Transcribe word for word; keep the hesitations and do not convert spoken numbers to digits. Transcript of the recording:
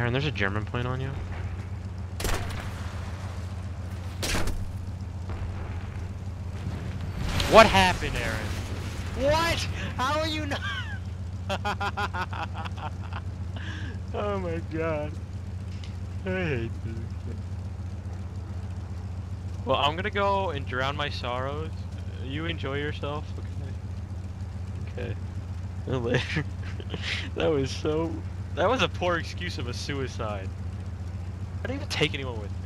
Aaron, there's a German plane on you. What happened, Aaron? What? How are you not? Oh my god. I hate this. Well, I'm gonna go and drown my sorrows. You enjoy yourself, okay? Okay. Later. That was so... That was a poor excuse of a suicide. I didn't even take anyone with me.